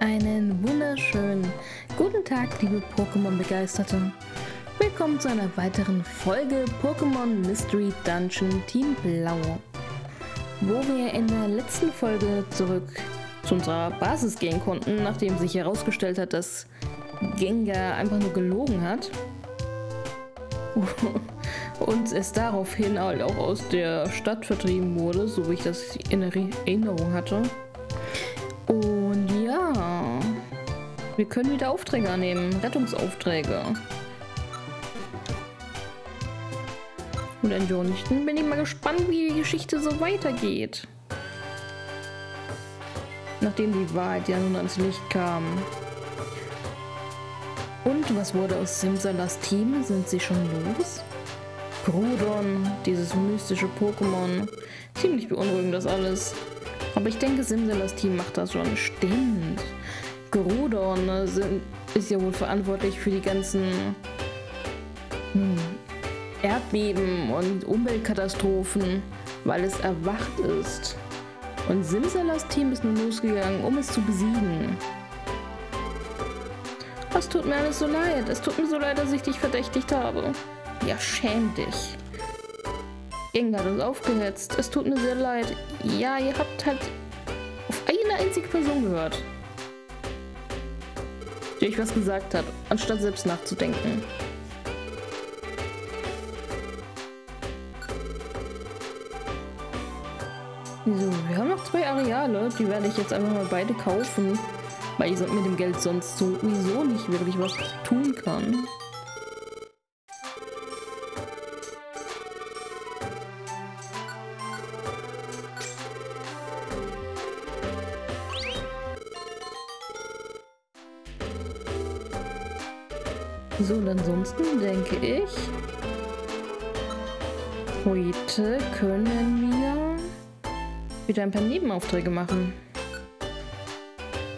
Einen wunderschönen guten Tag, liebe Pokémon-Begeisterte. Willkommen zu einer weiteren Folge Pokémon Mystery Dungeon Team Blau, wo wir in der letzten Folge zurück zu unserer Basis gehen konnten, nachdem sich herausgestellt hat, dass Gengar einfach nur gelogen hat und es daraufhin halt auch aus der Stadt vertrieben wurde, so wie ich das in Erinnerung hatte. Und ja, wir können wieder Aufträge annehmen, Rettungsaufträge. Und ansonsten bin ich mal gespannt, wie die Geschichte so weitergeht. Nachdem die Wahrheit ja nun ans Licht kam. Und was wurde aus Simsalas Team? Sind sie schon los? Groudon, dieses mystische Pokémon. Ziemlich beunruhigend das alles. Aber ich denke, Simsalas Team macht das schon. Stimmt. Groudon ist ja wohl verantwortlich für die ganzen Erdbeben und Umweltkatastrophen, weil es erwacht ist. Und Simsalas Team ist nun losgegangen, um es zu besiegen. Es tut mir alles so leid. Es tut mir so leid, dass ich dich verdächtigt habe. Ja, schäm dich. Gengar hat uns aufgehetzt. Es tut mir sehr leid. Ja, ihr habt halt auf eine einzige Person gehört, die euch was gesagt hat, anstatt selbst nachzudenken. So, wir haben noch 2 Areale. Die werde ich jetzt einfach mal beide kaufen, weil ich mit dem Geld sonst sowieso nicht wirklich was tun kann. So, und ansonsten denke ich, heute können wir wieder ein paar Nebenaufträge machen.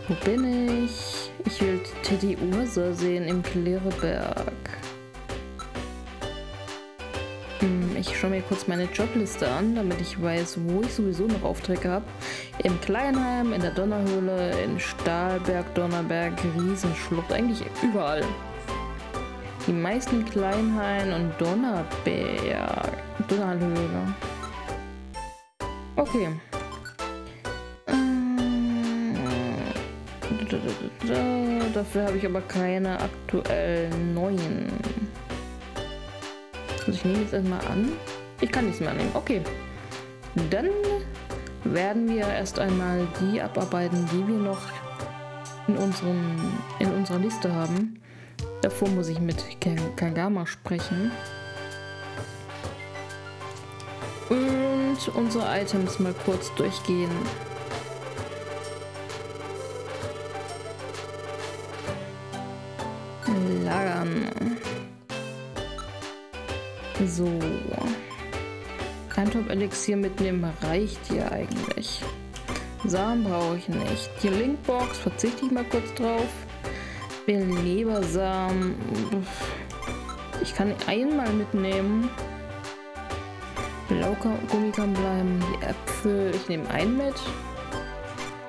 Wo bin ich? Ich will Teddy Ursa sehen im Klereberg. Ich schaue mir kurz meine Jobliste an, damit ich weiß, wo ich sowieso noch Aufträge habe. Im Kleinheim, in der Donnerhöhle, in Stahlberg, Donnerberg, Riesenschlucht, eigentlich überall. Die meisten Kleinheim und Donnerberg, Donnerhöhle. Okay. Dafür habe ich aber keine aktuell neuen. Also ich nehme jetzt erstmal an. Ich kann nichts mehr annehmen. Okay. Dann werden wir erst einmal die abarbeiten, die wir noch in unserer Liste haben. Davor muss ich mit Kangama sprechen. Und unsere Items mal kurz durchgehen. So, ein Top-Elixier mitnehmen reicht hier eigentlich. Samen brauche ich nicht. Die Linkbox verzichte ich mal kurz drauf. Belebersamen. Ich kann einmal mitnehmen. Blaugummi kann bleiben. Die Äpfel, ich nehme einen mit.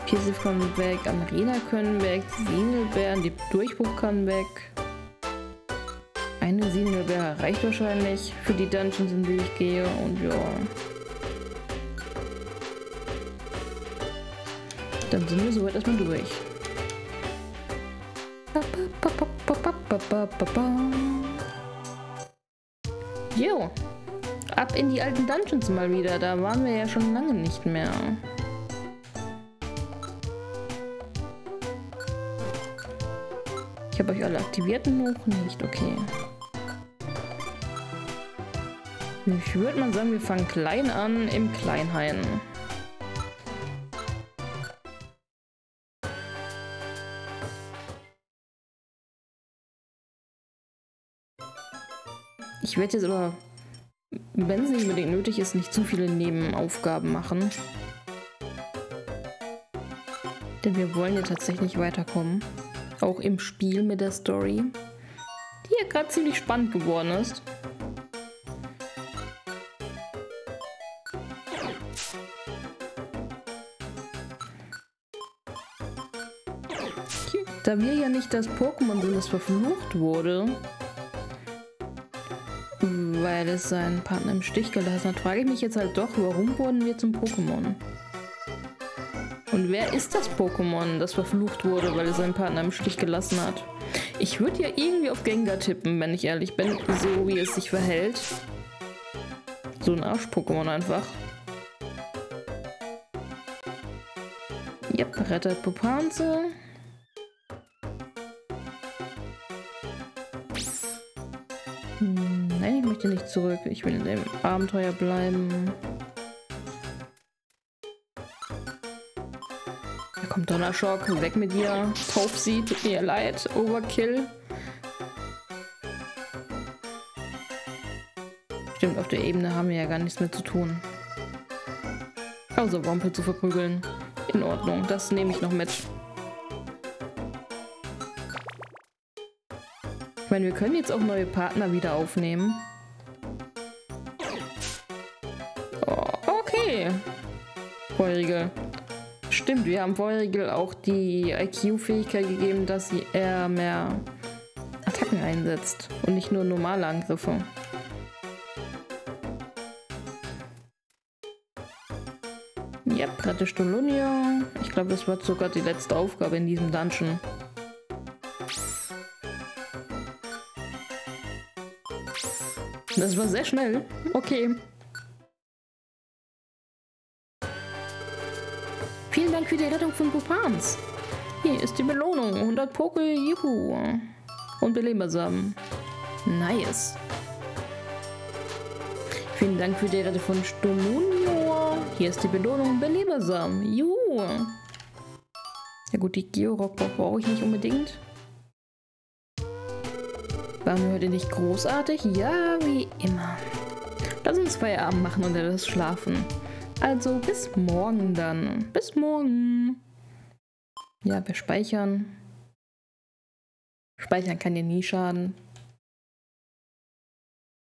Kiesel kann weg. Amrena können weg. Sinelbeeren, die Durchbruch kann weg. Eine Sinelbeere reicht wahrscheinlich für die Dungeons, in die ich gehe, und ja. Dann sind wir soweit erstmal durch. Jo, ab in die alten Dungeons mal wieder, da waren wir ja schon lange nicht mehr. Ich habe euch alle aktiviert, noch nicht, okay. Ich würde mal sagen, wir fangen klein an im Kleinhain. Ich werde jetzt aber, wenn es nicht unbedingt nötig ist, nicht zu viele Nebenaufgaben machen. Denn wir wollen ja tatsächlich weiterkommen. Auch im Spiel mit der Story, die ja gerade ziemlich spannend geworden ist. Da wir ja nicht das Pokémon sind, das verflucht wurde, weil es seinen Partner im Stich gelassen hat, frage ich mich jetzt halt doch, warum wurden wir zum Pokémon? Und wer ist das Pokémon, das verflucht wurde, weil es seinen Partner im Stich gelassen hat? Ich würde ja irgendwie auf Gengar tippen, wenn ich ehrlich bin, so wie es sich verhält. So ein Arsch-Pokémon einfach. Yep, rettet Popanze. Nein, ich möchte nicht zurück. Ich will in dem Abenteuer bleiben. Da kommt Donnerschock. Weg mit dir. Taufsie, tut mir leid. Overkill. Stimmt, auf der Ebene haben wir ja gar nichts mehr zu tun. Außer Wompel zu verprügeln. In Ordnung, das nehme ich noch mit. Ich meine, wir können jetzt auch neue Partner wieder aufnehmen. Oh, okay. Feurigel. Stimmt, wir haben Feurigel auch die IQ-Fähigkeit gegeben, dass er mehr Attacken einsetzt und nicht nur normale Angriffe. Ja, rette Stomunior. Ich glaube, das war sogar die letzte Aufgabe in diesem Dungeon. Das war sehr schnell. Okay. Vielen Dank für die Rettung von Pupans. Hier ist die Belohnung. 100 Poké, juhu. Und Belebersamen. Nice. Vielen Dank für die Rettung von Stomunior. Hier ist die Belohnung. Belebersamen. Juhu. Ja gut, die Georock brauche ich nicht unbedingt. Waren wir heute nicht großartig? Ja, wie immer. Lass uns Feierabend machen und etwas schlafen. Also bis morgen dann. Bis morgen. Ja, wir speichern. Speichern kann dir nie schaden.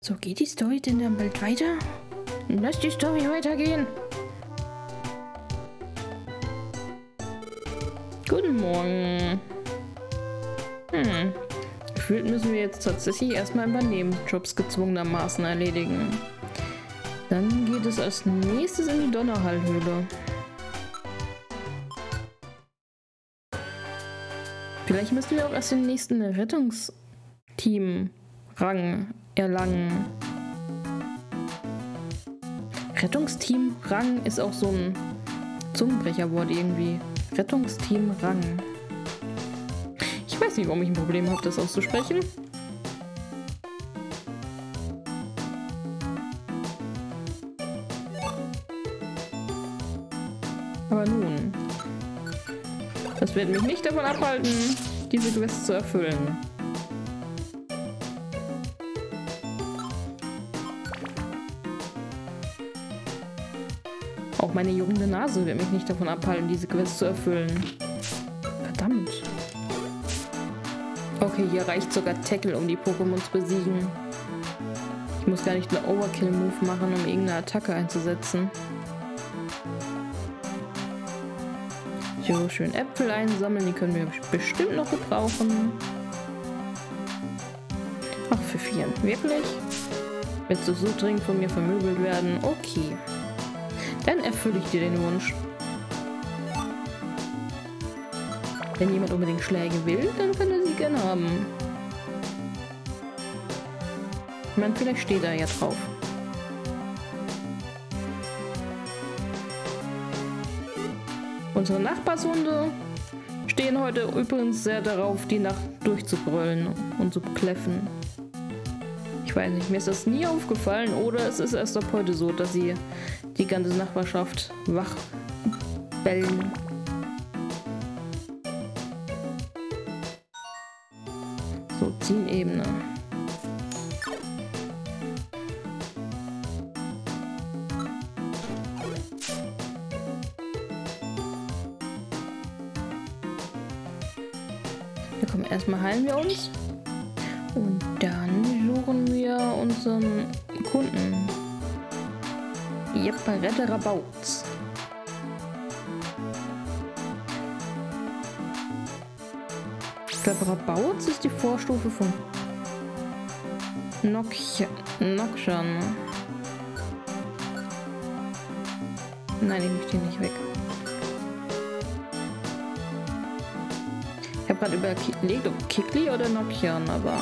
So, geht die Story denn dann bald weiter? Lass die Story weitergehen. Guten Morgen. Gefühlt müssen wir jetzt tatsächlich erstmal ein paar Nebenjobs gezwungenermaßen erledigen. Dann geht es als nächstes in die Donnerhöhle. Vielleicht müssen wir auch erst den nächsten Rettungsteam-Rang erlangen. Rettungsteam-Rang ist auch so ein Zungenbrecherwort irgendwie. Rettungsteam-Rang. Ich weiß nicht, warum ich ein Problem habe, das auszusprechen. Aber nun, das wird mich nicht davon abhalten, diese Quest zu erfüllen. Auch meine juckende Nase wird mich nicht davon abhalten, diese Quest zu erfüllen. Verdammt. Okay, hier reicht sogar Tackle, um die Pokémon zu besiegen. Ich muss gar nicht einen Overkill-Move machen, um irgendeine Attacke einzusetzen. So, schön Äpfel einsammeln, die können wir bestimmt noch gebrauchen. Ach, für 4, wirklich? Willst du so dringend von mir vermöbelt werden? Okay. Dann erfülle ich dir den Wunsch. Wenn jemand unbedingt Schläge will, dann kann er sie gerne haben. Ich meine, vielleicht steht er ja drauf. Unsere Nachbarshunde stehen heute übrigens sehr darauf, die Nacht durchzubrüllen und zu bekläffen. Ich weiß nicht, mir ist das nie aufgefallen oder es ist erst ab heute so, dass sie die ganze Nachbarschaft wach bellen. Ebene. Wir kommen, erstmal heilen wir uns und dann suchen wir unseren Kunden. Jepp, Rette Rabauz. glaube, Rabauz ist die Vorstufe von Nokshan. Nein, ich möchte hier nicht weg. Ich habe gerade überlegt, ob Kikli oder Nokshan, aber...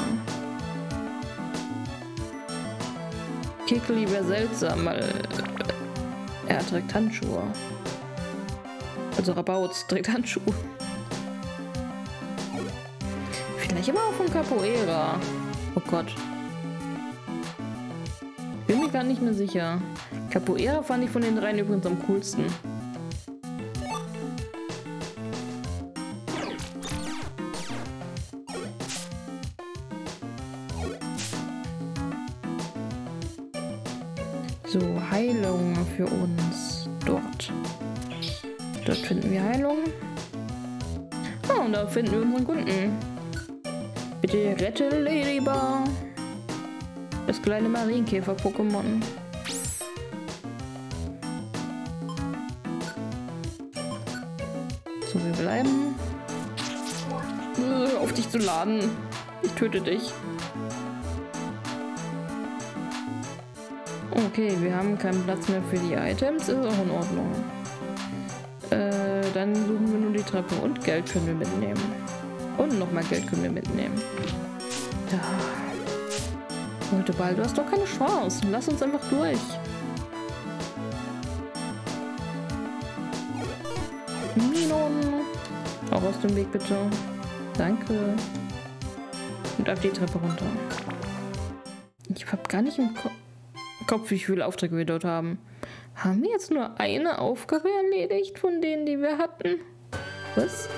Kikli wäre seltsam, weil er trägt Handschuhe. Also Rabauz trägt Handschuhe. Vielleicht aber auch von Capoeira. Oh Gott. Bin mir gar nicht mehr sicher. Capoeira fand ich von den dreien übrigens am coolsten. So, Heilung für uns dort. Dort finden wir Heilung. Ah, und da finden wir unseren Kunden. Bitte rette Ladybar. Das kleine Marienkäfer-Pokémon. So, wir bleiben. Hör auf, dich zu laden. Ich töte dich. Okay, wir haben keinen Platz mehr für die Items, ist auch in Ordnung. Dann suchen wir nur die Treppe und Geld können wir mitnehmen. Und nochmal Geld können wir mitnehmen. Da. Leute, bald, du hast doch keine Chance. Lass uns einfach durch. Minon. Auch aus dem Weg, bitte. Danke. Und ab die Treppe runter. Ich hab gar nicht im Kopf, wie viele Aufträge wir dort haben. Haben wir jetzt nur eine Aufgabe erledigt von denen, die wir hatten? Was?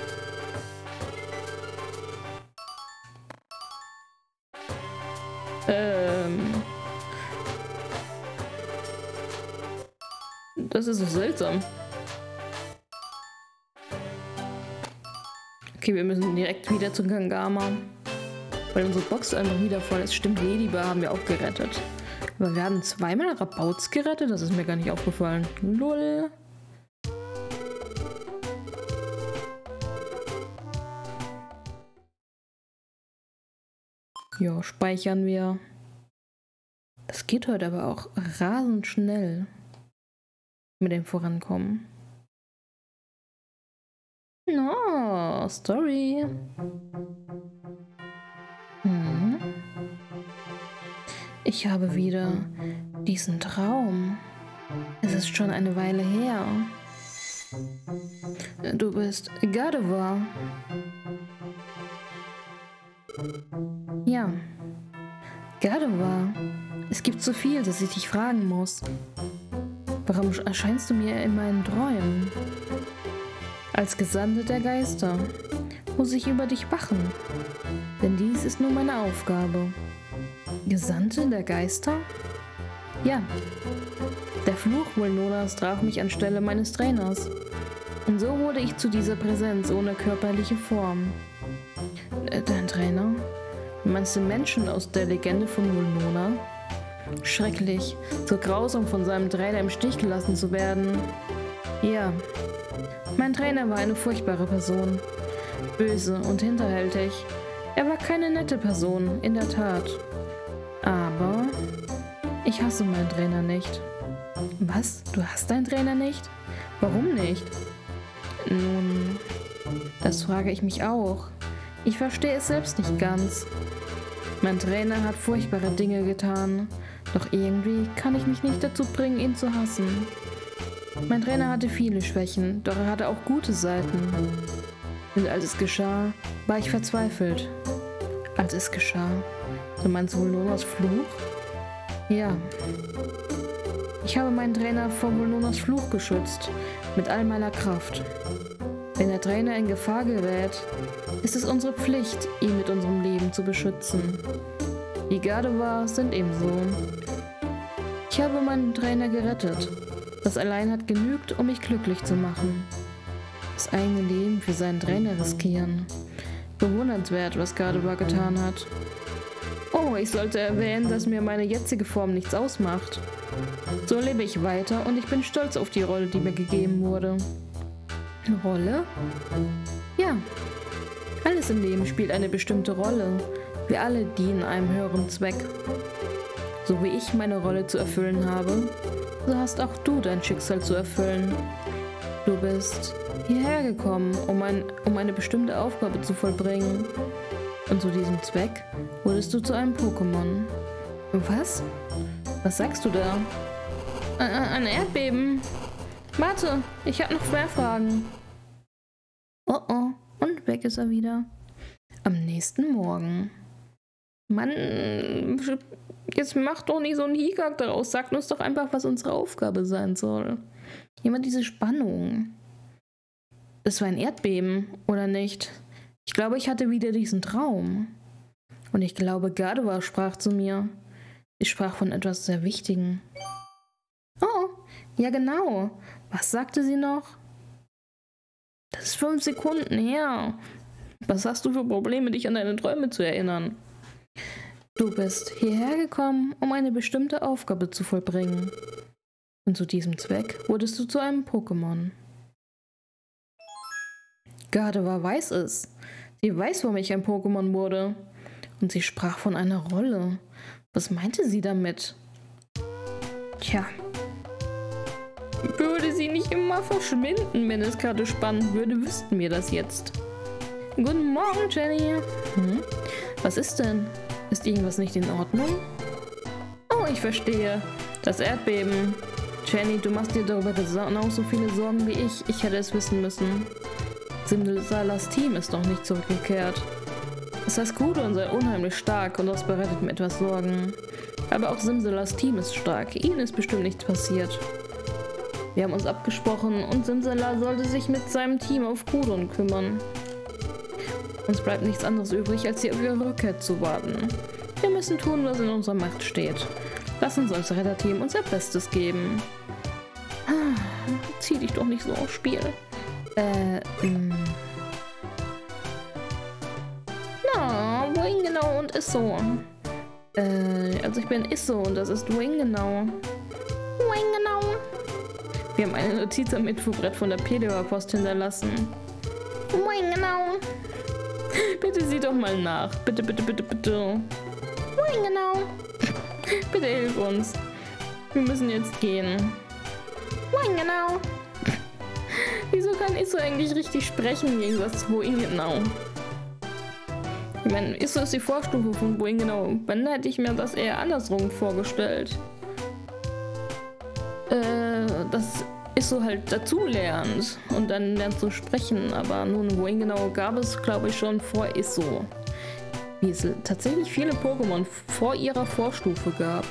Das ist so seltsam. Okay, wir müssen direkt wieder zu Kangama. Weil unsere Box einfach wieder voll ist. Stimmt, Ladybar haben wir auch gerettet. Aber wir haben zweimal Rabauz gerettet? Das ist mir gar nicht aufgefallen. Lol. Ja, speichern wir. Das geht heute aber auch rasend schnell mit dem Vorankommen. No, Story. Ich habe wieder diesen Traum. Es ist schon eine Weile her. Du bist Gardevoir. Ja. Gardevoir. Es gibt so viel, dass ich dich fragen muss. Warum erscheinst du mir in meinen Träumen? Als Gesandte der Geister muss ich über dich wachen. Denn dies ist nur meine Aufgabe. Gesandte der Geister? Ja. Der Fluch Mulnonas traf mich anstelle meines Trainers. Und so wurde ich zu dieser Präsenz ohne körperliche Form. Dein Trainer? Meinst du Menschen aus der Legende von Mulnona? Schrecklich, so grausam von seinem Trainer im Stich gelassen zu werden. Ja. Mein Trainer war eine furchtbare Person. Böse und hinterhältig. Er war keine nette Person, in der Tat. Aber ich hasse meinen Trainer nicht. Was? Du hast deinen Trainer nicht? Warum nicht? Nun, das frage ich mich auch. Ich verstehe es selbst nicht ganz. Mein Trainer hat furchtbare Dinge getan, doch irgendwie kann ich mich nicht dazu bringen, ihn zu hassen. Mein Trainer hatte viele Schwächen, doch er hatte auch gute Seiten. Und als es geschah, war ich verzweifelt. Als es geschah. Du meinst Mulnonas Fluch? Ja. Ich habe meinen Trainer vor Mulnonas Fluch geschützt, mit all meiner Kraft. Wenn der Trainer in Gefahr gerät, ist es unsere Pflicht, ihn mit unserem Leben zu beschützen. Die Gardevoir sind ebenso. Ich habe meinen Trainer gerettet. Das allein hat genügt, um mich glücklich zu machen. Das eigene Leben für seinen Trainer riskieren. Bewundernswert, was Gardevoir getan hat. Oh, ich sollte erwähnen, dass mir meine jetzige Form nichts ausmacht. So lebe ich weiter und ich bin stolz auf die Rolle, die mir gegeben wurde. Rolle? Ja. Alles ganze Leben spielt eine bestimmte Rolle. Wir alle dienen einem höheren Zweck. So wie ich meine Rolle zu erfüllen habe, so hast auch du dein Schicksal zu erfüllen. Du bist hierher gekommen, um eine bestimmte Aufgabe zu vollbringen. Und zu diesem Zweck wurdest du zu einem Pokémon. Was? Was sagst du da? Ein Erdbeben. Warte, ich habe noch mehr Fragen. Oh oh, und weg ist er wieder. Am nächsten Morgen. Mann, jetzt mach doch nicht so einen Hickhack daraus. Sag uns doch einfach, was unsere Aufgabe sein soll. Immer diese Spannung. Es war ein Erdbeben, oder nicht? Ich glaube, ich hatte wieder diesen Traum. Und ich glaube, Gardevoir sprach zu mir. Ich sprach von etwas sehr Wichtigem. Oh, ja genau. Was sagte sie noch? Das ist 5 Sekunden her. Was hast du für Probleme, dich an deine Träume zu erinnern? Du bist hierher gekommen, um eine bestimmte Aufgabe zu vollbringen. Und zu diesem Zweck wurdest du zu einem Pokémon. Gardevoir weiß es. Sie weiß, warum ich ein Pokémon wurde. Und sie sprach von einer Rolle. Was meinte sie damit? Tja. Würde sie nicht immer verschwinden, wenn es gerade spannend würde, wüssten wir das jetzt. Guten Morgen, Jenny. Hm? Was ist denn? Ist irgendwas nicht in Ordnung? Oh, ich verstehe. Das Erdbeben. Jenny, du machst dir darüber genauso viele Sorgen wie ich. Ich hätte es wissen müssen. Simsalas Team ist noch nicht zurückgekehrt. Das heißt, Kudon sei unheimlich stark und das bereitet mir etwas Sorgen. Aber auch Simsalas Team ist stark. Ihnen ist bestimmt nichts passiert. Wir haben uns abgesprochen und Simsala sollte sich mit seinem Team auf Kudon kümmern. Uns bleibt nichts anderes übrig, als hier auf ihre Rückkehr zu warten. Wir müssen tun, was in unserer Macht steht. Lass uns als Retterteam unser Bestes geben. Ah, zieh dich doch nicht so aufs Spiel. Na, Woingenau und Isso. Also ich bin Isso und das ist Woingenau. Woingenau. Wir haben eine Notiz am Infobrett von der Pelipper Post hinterlassen. Woingenau. Bitte sieh doch mal nach. Bitte, bitte, bitte, bitte. Woingenau. Bitte hilf uns. Wir müssen jetzt gehen. Woingenau. Wieso kann Isso eigentlich richtig sprechen im Gegensatz zu Woingenau? Ich meine, Isso ist die Vorstufe von Woingenau. Wenn, hätte ich mir das eher andersrum vorgestellt. Das Isso halt dazulernt und dann lernt zu sprechen. Aber nun, Woingenau gab es, glaube ich, schon vor Isso. Wie es tatsächlich viele Pokémon vor ihrer Vorstufe gab.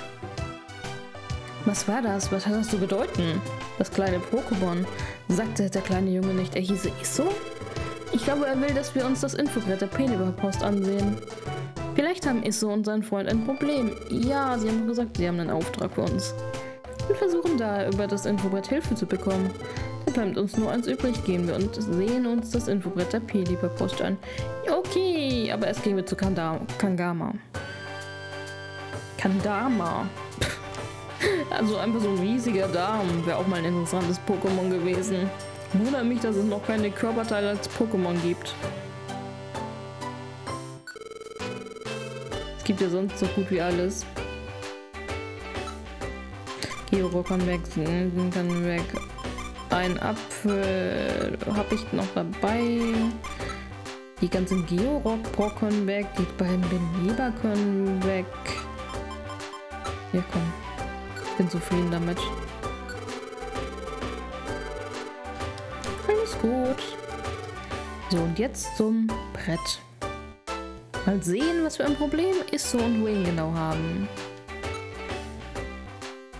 Was war das? Was hat das zu bedeuten? Das kleine Pokémon. Sagte der kleine Junge nicht, er hieße Isso? Ich glaube, er will, dass wir uns das Infobrett der Pelipper Post ansehen. Vielleicht haben Isso und sein Freund ein Problem. Ja, sie haben gesagt, sie haben einen Auftrag für uns. Und versuchen daher über das Infobrett Hilfe zu bekommen. Da bleibt uns nur eins übrig, gehen wir und sehen uns das Infobrett der Pelipper Post an. Okay, aber erst gehen wir zu Kangama. Kangama. Also einfach so ein riesiger Darm. Wäre auch mal ein interessantes Pokémon gewesen. Wundert mich, dass es noch keine Körperteile als Pokémon gibt. Es gibt ja sonst so gut wie alles. Giro kann weg, Sinden kann weg. Ein Apfel habe ich noch dabei. Die ganzen Georock können weg. Die beiden Beleber können weg. Hier, komm. Ich bin zufrieden damit. Alles gut. So, und jetzt zum Brett. Mal sehen, was für ein Problem Isso und Wayne genau haben.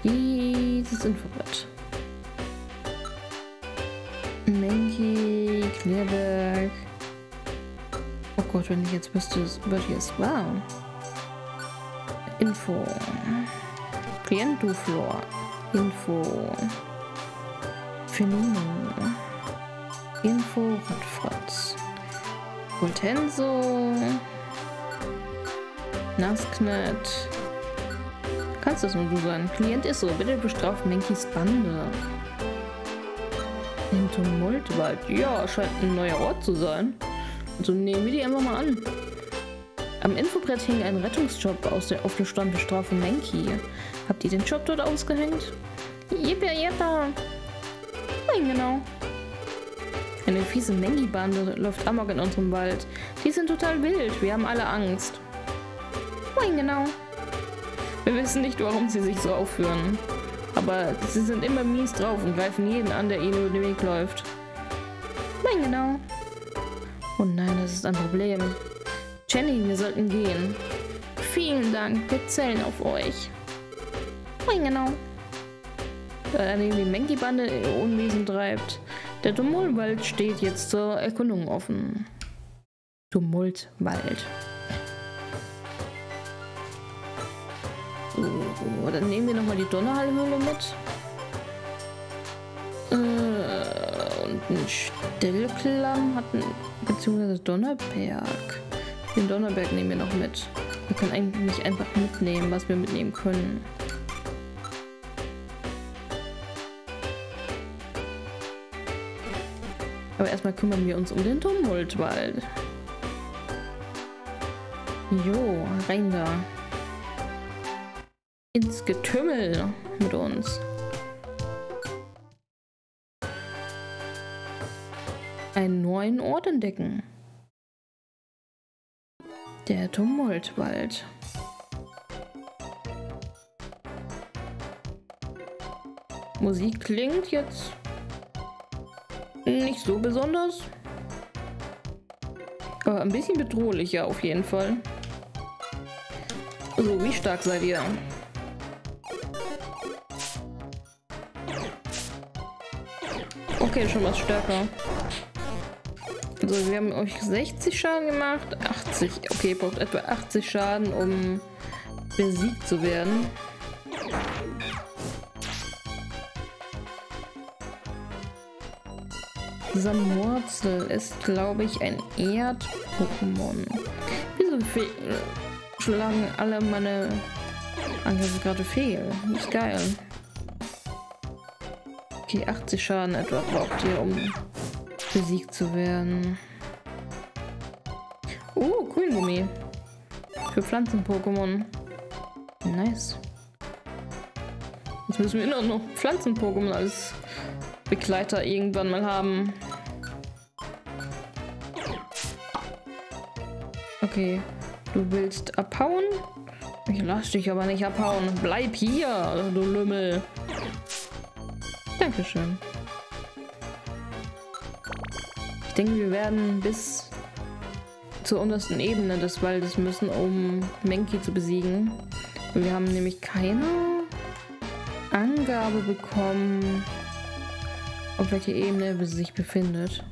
Dieses Infobrett. Menki, Klärwerk. Oh Gott, wenn ich jetzt wüsste, was hier es war. Info. Klientuflor. Info. Fenino. Info. Rotfratz. Voltenso. Nasknet. Kannst das nur du sein? Klient ist so. Bitte bestraft Menkis Bande. Im Tumultwald. Ja, scheint ein neuer Ort zu sein. Also nehmen wir die einfach mal an. Am Infobrett hing ein Rettungsjob auf der Strafe Menki. Habt ihr den Job dort ausgehängt? Jippa, jippa. Nein, genau. Eine fiese Menki-Bande läuft amok in unserem Wald. Die sind total wild. Wir haben alle Angst. Woingenau. Wir wissen nicht, warum sie sich so aufführen. Aber sie sind immer mies drauf und greifen jeden an, der ihnen über den Weg läuft. Woingenau. Oh nein, das ist ein Problem. Jenny, wir sollten gehen. Vielen Dank. Wir zählen auf euch. Woingenau. An dem die Menki-Bande ihr Unwesen treibt. Der Tumultwald steht jetzt zur Erkundung offen. Tumultwald. Oh, dann nehmen wir nochmal die Donnerhöhle mit. Und einen Stillklamm hatten, beziehungsweise Donnerberg. Den Donnerberg nehmen wir noch mit. Wir können eigentlich nicht einfach mitnehmen, was wir mitnehmen können. Aber erstmal kümmern wir uns um den Tumultwald. Jo, rein da. Ins Getümmel mit uns. Einen neuen Ort entdecken. Der Tumultwald. Musik klingt jetzt nicht so besonders. Aber ein bisschen bedrohlicher auf jeden Fall. So, wie stark seid ihr? Okay, schon was stärker. Also wir haben euch 60 Schaden gemacht. 80. Okay, ihr braucht etwa 80 Schaden, um besiegt zu werden. Samurzel ist, glaube ich, ein Erd-Pokémon. Wieso schlagen alle meine Angriffe gerade fehl? Nicht geil. Okay, 80 Schaden etwa braucht ihr, um besiegt zu werden. Oh, Grüngummi. Für Pflanzen-Pokémon. Nice. Jetzt müssen wir noch Pflanzen-Pokémon als Begleiter irgendwann mal haben. Okay, du willst abhauen? Ich lass dich aber nicht abhauen. Bleib hier, du Lümmel. Dankeschön. Ich denke, wir werden bis zur untersten Ebene des Waldes müssen, um Menki zu besiegen. Wir haben nämlich keine Angabe bekommen, auf welcher Ebene sie sich befindet.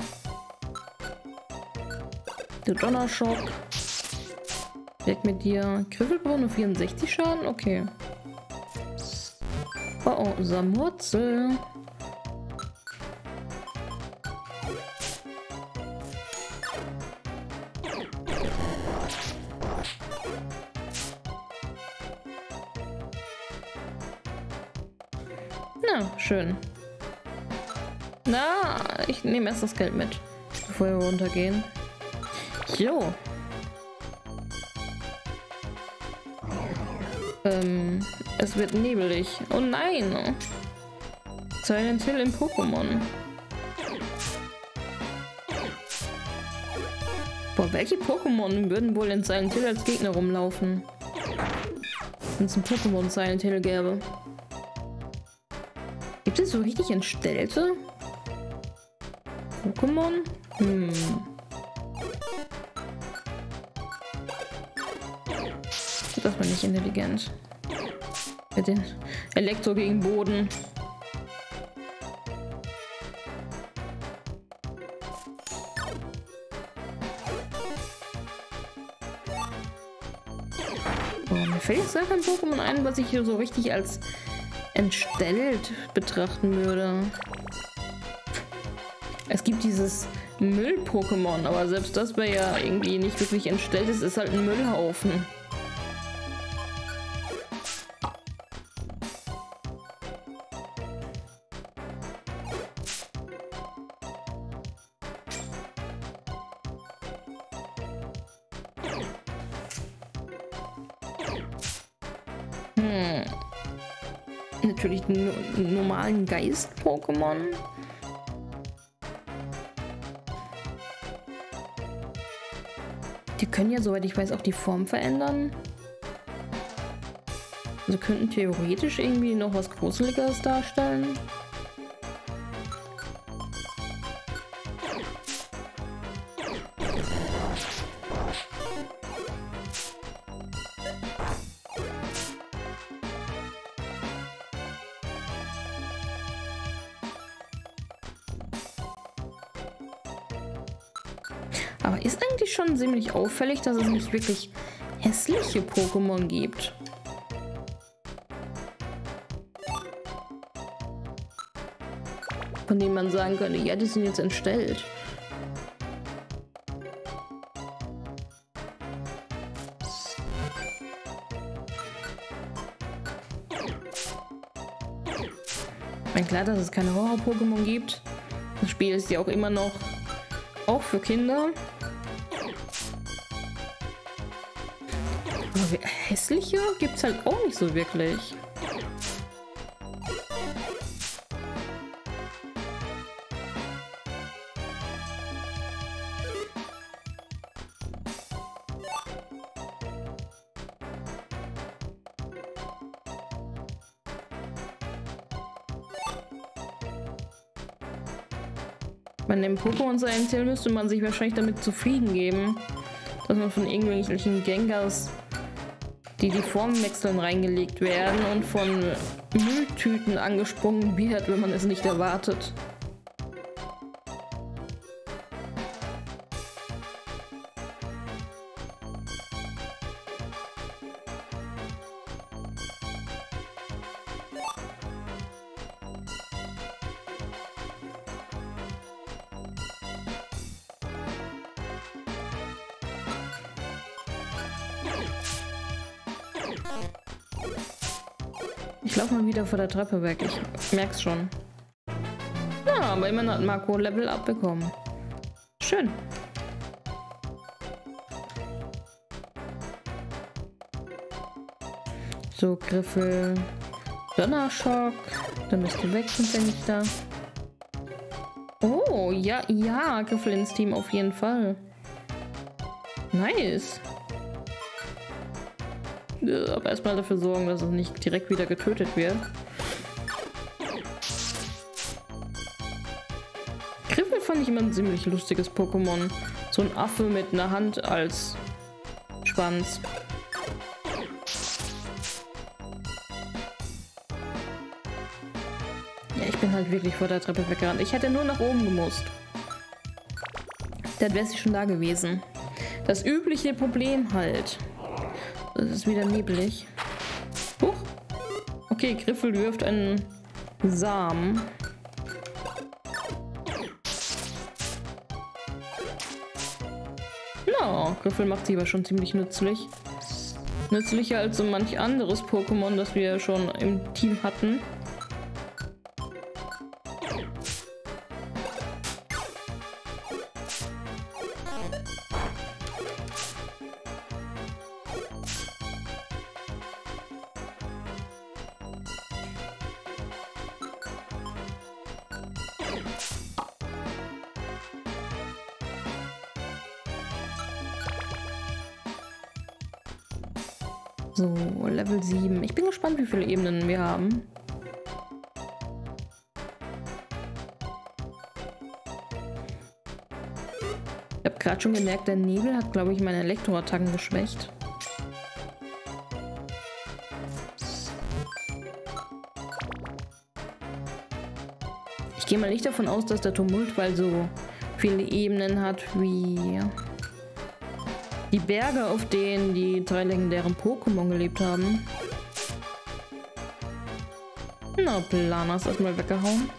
Der Donnerschock. Weg mit dir. Griffel braucht nur 64 Schaden? Okay. Oh oh, Samurzel. Na, schön. Na, ich nehme erst das Geld mit, bevor wir runtergehen. Jo. Es wird nebelig. Oh nein! Silent Hill im Pokémon. Boah, welche Pokémon würden wohl in Silent Hill als Gegner rumlaufen? Wenn es ein Pokémon Silent Hill gäbe. Gibt es so richtig entstellte Pokémon? Das war nicht intelligent. Mit den Elektro gegen Boden. Oh, mir fällt jetzt gar kein Pokémon ein, was ich hier so richtig als entstellt betrachten würde. Es gibt dieses Müll-Pokémon, aber selbst das wäre ja irgendwie nicht wirklich entstellt. Es ist halt ein Müllhaufen. Natürlich einen normalen Geist-Pokémon. Die können ja, soweit ich weiß, auch die Form verändern. Also könnten theoretisch irgendwie noch was Gruseliges darstellen. Aber ist eigentlich schon ziemlich auffällig, dass es nicht wirklich hässliche Pokémon gibt. Von denen man sagen könnte, ja, die sind jetzt entstellt. Ich meine, klar, dass es keine Horror-Pokémon gibt. Das Spiel ist ja auch immer noch auch für Kinder. Aber hässliche gibt es halt auch nicht so wirklich. Wenn man dem Pokémon so erzählen müsste, man sich wahrscheinlich damit zufrieden geben, dass man von irgendwelchen Gengars, die die Formwechseln reingelegt werden, und von Mülltüten angesprungen wird, wenn man es nicht erwartet. Ich laufe mal wieder vor der Treppe weg, ich merk's schon. Ja, aber immerhin hat Marco Level abbekommen. Schön. So, Griffel. Donnerschock. Da müsst ihr wechseln, wenn ich da. Oh, ja, ja, Griffel ins Team auf jeden Fall. Nice. Aber erstmal dafür sorgen, dass es nicht direkt wieder getötet wird. Griffel fand ich immer ein ziemlich lustiges Pokémon. So ein Affe mit einer Hand als Schwanz. Ja, ich bin halt wirklich vor der Treppe weggerannt. Ich hätte nur nach oben gemusst. Dann wäre sie schon da gewesen. Das übliche Problem halt. Es ist wieder neblig. Huch. Okay, Griffel wirft einen Samen. No, Griffel macht sie aber schon ziemlich nützlich. Nützlicher als so manch anderes Pokémon, das wir schon im Team hatten. So, Level 7. Ich bin gespannt, wie viele Ebenen wir haben. Ich habe gerade schon gemerkt, der Nebel hat, glaube ich, meine Elektroattacken geschwächt. Ich gehe mal nicht davon aus, dass der Tumultwald so viele Ebenen hat wie die Berge, auf denen die drei legendären Pokémon gelebt haben. Na, Planas erstmal weggehauen.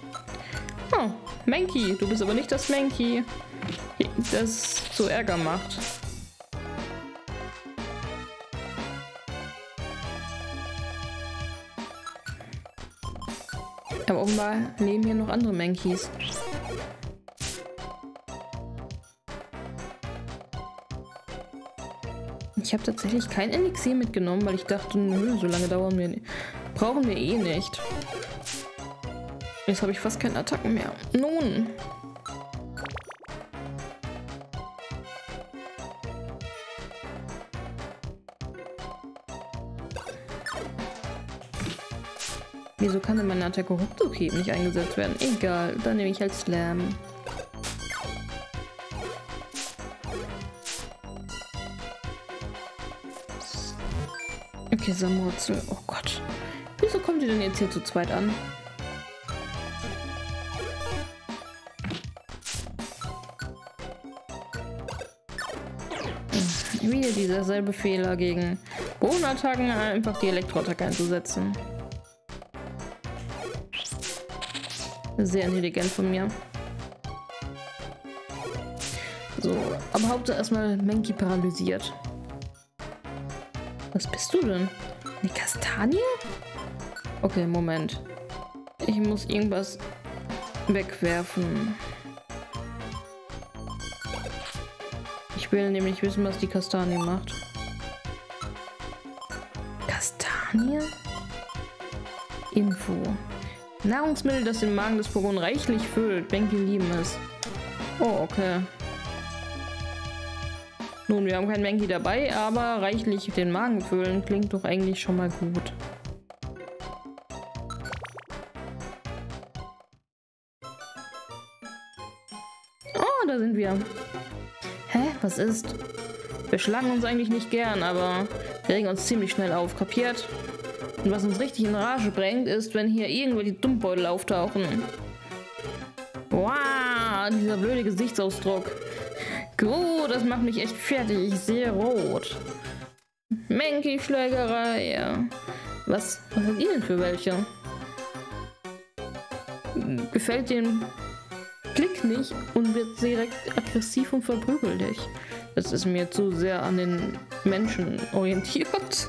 Oh, Menki. Du bist aber nicht das Menki, das so Ärger macht. Aber offenbar leben hier noch andere Menkis. Ich habe tatsächlich kein Elixier mitgenommen, weil ich dachte, nö, so lange dauern wir nicht. Brauchen wir eh nicht. Jetzt habe ich fast keine Attacken mehr. Nun. Wieso kann denn meine Attacke ruckzuck nicht eingesetzt werden? Egal, dann nehme ich halt Slam. Okay, Samurzel. Oh Gott. Wieso kommt ihr denn jetzt hier zu zweit an? Wieder dieser selbe Fehler, gegen Bodenattacken einfach die Elektroattacke einzusetzen. Sehr intelligent von mir. So, aber Hauptsache erstmal Menki paralysiert. Was bist du denn? Eine Kastanie? Okay, Moment. Ich muss irgendwas wegwerfen. Ich will nämlich wissen, was die Kastanie macht. Kastanie? Info. Nahrungsmittel, das den Magen des Pokémon reichlich füllt. Menki lieben es. Oh, okay. Nun, wir haben keinen Menki dabei, aber reichlich den Magen füllen klingt doch eigentlich schon mal gut. Oh, da sind wir. Hä? Was ist? Wir schlagen uns eigentlich nicht gern, aber wir regen uns ziemlich schnell auf. Kapiert? Und was uns richtig in Rage bringt, ist, wenn hier irgendwelche Dummbeutel auftauchen. Wow, dieser blöde Gesichtsausdruck. Gro, das macht mich echt fertig. Ich sehe rot. Menki-Schlägerei. Was habt ihr denn für welche? Gefällt dem Klick nicht und wird direkt aggressiv und verprügelt dich. Das ist mir zu sehr an den Menschen orientiert.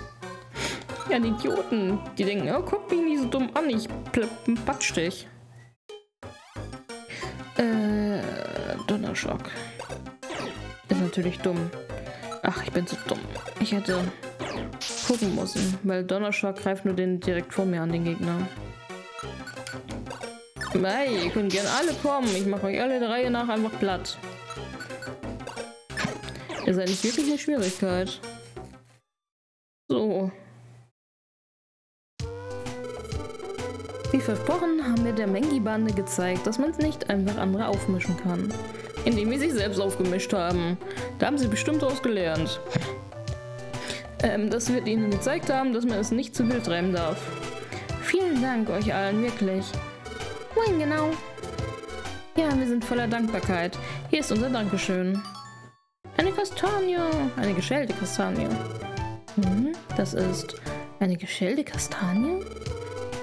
Ja, die Idioten. Die denken, oh, guck mich nicht so dumm an. Ich platsch dich. Donnerschock. Ist natürlich dumm. Ach, ich bin zu dumm. Ich hätte gucken müssen, weil Donnerschock greift nur den direkt vor mir an, den Gegner. Hey, ihr könnt gerne alle kommen. Ich mache euch alle der Reihe nach einfach platt. Ihr seid nicht wirklich eine Schwierigkeit. So. Wie versprochen haben wir der Menki-Bande gezeigt, dass man es nicht einfach andere aufmischen kann. Indem wir sich selbst aufgemischt haben. Da haben sie bestimmt draus gelernt. Dass wir ihnen gezeigt haben, dass man es nicht zu wild treiben darf. Vielen Dank euch allen, wirklich. Woingenau. Ja, wir sind voller Dankbarkeit. Hier ist unser Dankeschön. Eine Kastanie. Eine geschälte Kastanie. Hm, das ist eine geschälte Kastanie?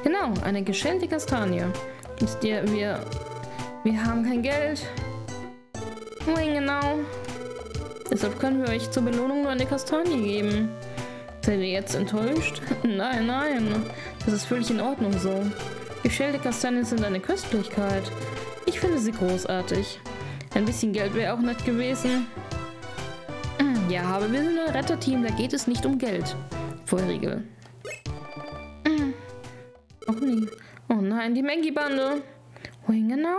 Genau, eine geschälte Kastanie. Wisst ihr, wir haben kein Geld. Woingenau. Deshalb können wir euch zur Belohnung nur eine Kastanie geben. Seid ihr jetzt enttäuscht? Nein, nein. Das ist völlig in Ordnung so. Geschälte Kastanien sind eine Köstlichkeit. Ich finde sie großartig. Ein bisschen Geld wäre auch nett gewesen. Ja, aber wir sind ein Retterteam, da geht es nicht um Geld. Feurigel. Auch nie. Oh nein, die Menki-Bande. Woingenau?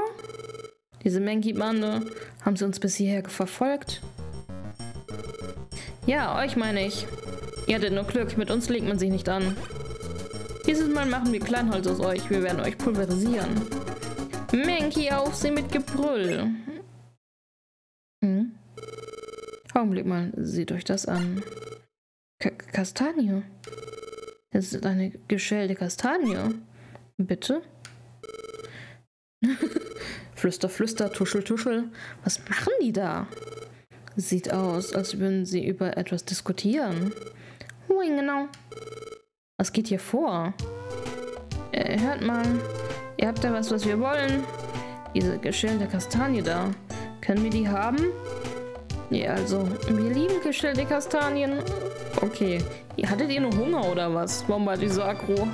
Diese Menki-Bande, haben sie uns bis hierher verfolgt? Ja, euch meine ich. Ihr hattet nur Glück, mit uns legt man sich nicht an. Dieses Mal machen wir Kleinholz aus euch, wir werden euch pulverisieren. Menki auf sie mit Gebrüll. Hm? Augenblick mal, seht euch das an. Kastanie. Es ist eine geschälte Kastanie. Bitte? Flüster, flüster, tuschel, tuschel. Was machen die da? Sieht aus, als würden sie über etwas diskutieren. Woingenau. Was geht hier vor? Hört mal. Ihr habt da was, was wir wollen. Diese geschälte Kastanie da. Können wir die haben? Ja, also, wir lieben geschälte Kastanien. Okay. Hattet ihr nur Hunger oder was? Warum war die so aggro?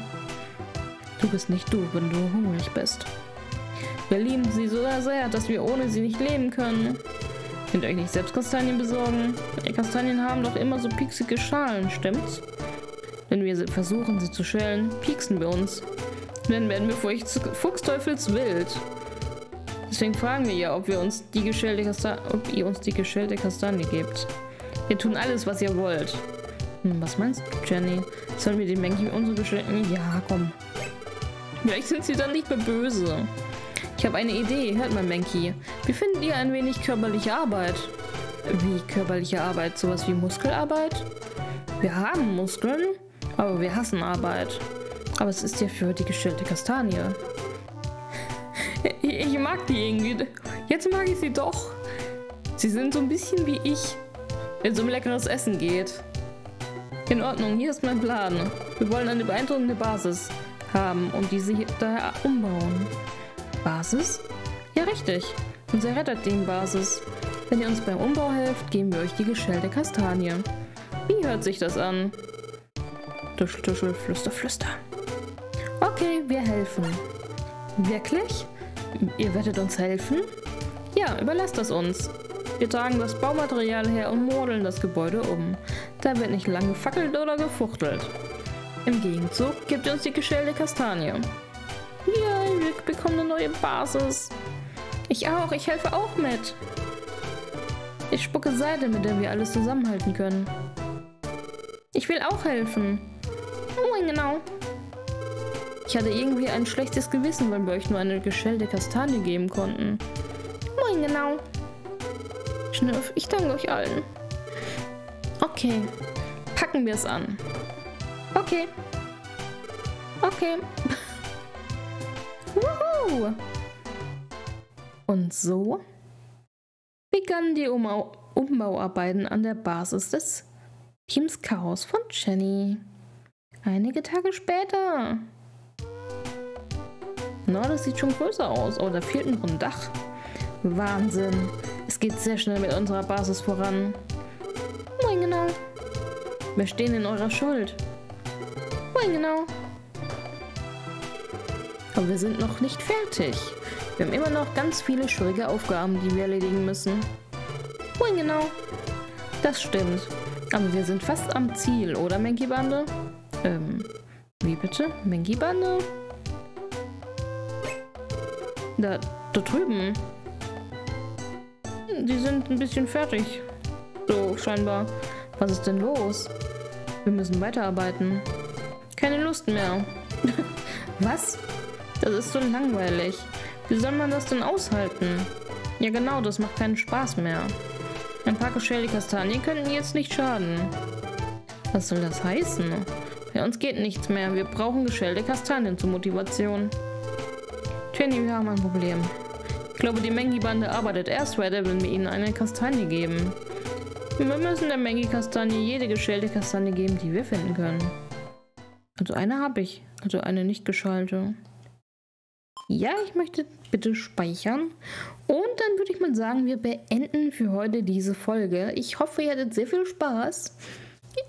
Du bist nicht du, wenn du hungrig bist. Wir lieben sie so sehr, dass wir ohne sie nicht leben können. Könnt ihr euch nicht selbst Kastanien besorgen? Die Kastanien haben doch immer so pieksige Schalen, stimmt's? Wenn wir versuchen, sie zu schälen, pieksen wir uns. Dann werden wir fuchsteufelswild. Deswegen fragen wir ja, ob ihr uns die geschälte Kastanie gebt. Wir tun alles, was ihr wollt. Hm, was meinst du, Jenny? Sollen wir den Menki unsere geschälten? Ja, komm. Vielleicht sind sie dann nicht mehr böse. Ich habe eine Idee. Hört mal, Menki. Wie findet ihr ein wenig körperliche Arbeit? Wie körperliche Arbeit? Sowas wie Muskelarbeit? Wir haben Muskeln, aber wir hassen Arbeit. Aber es ist ja für die geschälte Kastanie. Ich mag die irgendwie. Jetzt mag ich sie doch. Sie sind so ein bisschen wie ich, wenn es um leckeres Essen geht. In Ordnung, hier ist mein Plan. Wir wollen eine beeindruckende Basis haben und diese hier daher umbauen. Basis? Ja, richtig. Unser Retterdem Basis. Wenn ihr uns beim Umbau helft, geben wir euch die geschälte Kastanie. Wie hört sich das an? Tuschel, tuschel, flüster, flüster. Okay, wir helfen. Wirklich? Ihr werdet uns helfen? Ja, überlasst das uns. Wir tragen das Baumaterial her und modeln das Gebäude um. Da wird nicht lange gefackelt oder gefuchtelt. Im Gegenzug gebt ihr uns die geschälte Kastanie. Ja, wir bekommen eine neue Basis. Ich auch, ich helfe auch mit. Ich spucke Seide, mit der wir alles zusammenhalten können. Ich will auch helfen. Woingenau. Ich hatte irgendwie ein schlechtes Gewissen, weil wir euch nur eine geschälte Kastanie geben konnten. Woingenau. Schnürf, ich danke euch allen. Okay, packen wir es an. Okay. Okay. Wuhu! Und so begannen die Umbauarbeiten an der Basis des Teams Chaos von Jenny. Einige Tage später. Na, das sieht schon größer aus. Oh, da fehlt noch ein Dach. Wahnsinn. Es geht sehr schnell mit unserer Basis voran. Woingenau. Wir stehen in eurer Schuld. Woingenau. Aber wir sind noch nicht fertig. Wir haben immer noch ganz viele schwierige Aufgaben, die wir erledigen müssen. Woingenau. Das stimmt. Aber wir sind fast am Ziel, oder, Menki-Bande? Wie bitte? Menki-Bande? Da drüben. Die sind ein bisschen fertig. So, scheinbar. Was ist denn los? Wir müssen weiterarbeiten. Keine Lust mehr. Was? Das ist so langweilig. Wie soll man das denn aushalten? Ja genau, das macht keinen Spaß mehr. Ein paar geschälte Kastanien könnten jetzt nicht schaden. Was soll das heißen? Bei uns geht nichts mehr. Wir brauchen geschälte Kastanien zur Motivation. Jenny, wir haben ein Problem. Ich glaube, die Menki-Bande arbeitet erst weiter, wenn wir ihnen eine Kastanie geben. Wir müssen der Menki-Kastanie jede geschälte Kastanie geben, die wir finden können. Also eine habe ich. Also eine nicht geschälte. Ja, ich möchte bitte speichern. Und dann würde ich mal sagen, wir beenden für heute diese Folge. Ich hoffe, ihr hattet sehr viel Spaß.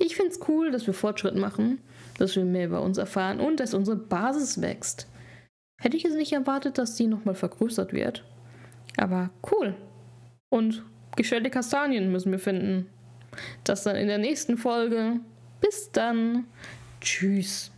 Ich finde es cool, dass wir Fortschritt machen, dass wir mehr über uns erfahren und dass unsere Basis wächst. Hätte ich es nicht erwartet, dass die nochmal vergrößert wird. Aber cool. Und geschälte Kastanien müssen wir finden. Das dann in der nächsten Folge. Bis dann. Tschüss.